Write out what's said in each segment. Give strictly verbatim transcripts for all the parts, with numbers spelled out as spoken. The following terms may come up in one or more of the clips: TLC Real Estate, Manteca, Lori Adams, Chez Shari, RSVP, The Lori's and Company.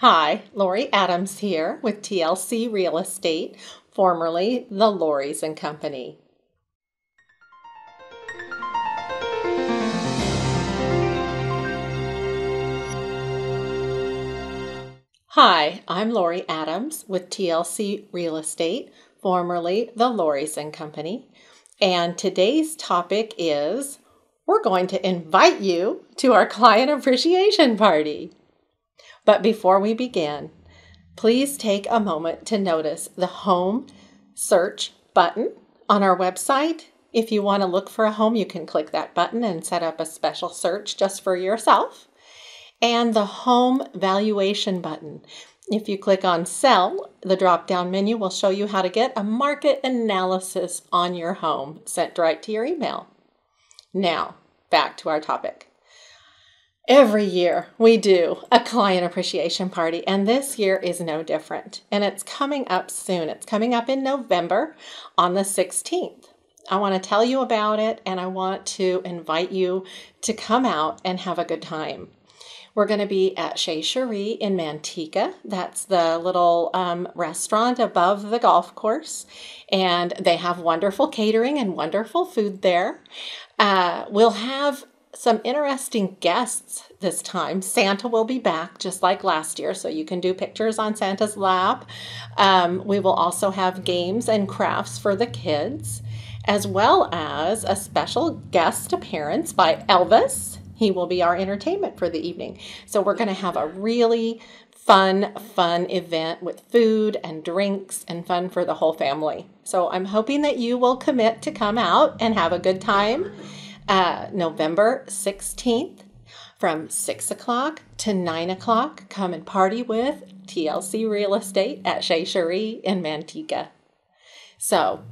Hi, Lori Adams here with T L C Real Estate, formerly The Lori's and Company. Hi, I'm Lori Adams with T L C Real Estate, formerly The Lori's and Company, and today's topic is we're going to invite you to our client appreciation party. But before we begin, please take a moment to notice the home search button on our website. If you want to look for a home, you can click that button and set up a special search just for yourself. And the home valuation button. If you click on sell, the drop-down menu will show you how to get a market analysis on your home sent right to your email. Now, back to our topic. Every year we do a client appreciation party, and this year is no different. And it's coming up soon. It's coming up in November on the sixteenth. I want to tell you about it, and I want to invite you to come out and have a good time. We're going to be at Chez Shari in Manteca. That's the little um, restaurant above the golf course. And they have wonderful catering and wonderful food there. Uh, we'll have some interesting guests this time. Santa will be back just like last year, so you can do pictures on Santa's lap. Um, we will also have games and crafts for the kids, as well as a special guest appearance by Elvis. He will be our entertainment for the evening. So we're going to have a really fun, fun event with food and drinks and fun for the whole family. So I'm hoping that you will commit to come out and have a good time. Uh, November sixteenth from six o'clock to nine o'clock. Come and party with T L C Real Estate at Chez Shari in Manteca. So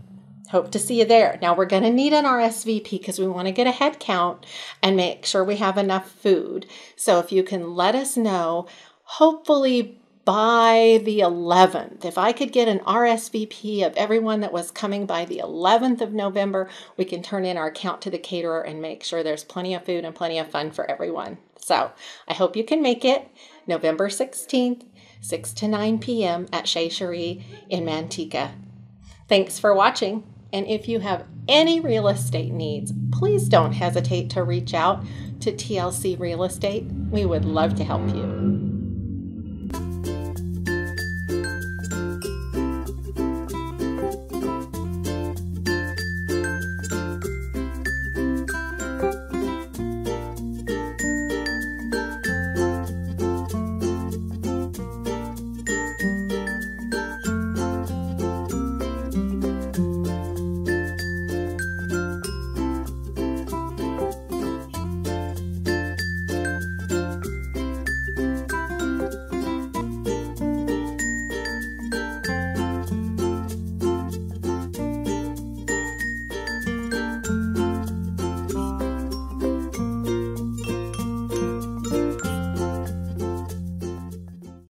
hope to see you there. Now we're going to need an R S V P because we want to get a head count and make sure we have enough food. So if you can let us know, hopefully by the eleventh, if I could get an R S V P of everyone that was coming by the eleventh of November, we can turn in our count to the caterer and make sure there's plenty of food and plenty of fun for everyone. So I hope you can make it November sixteenth, six to nine p m at Chez Shari in Manteca. Thanks for watching, and if you have any real estate needs, please don't hesitate to reach out to T L C Real Estate. We would love to help you.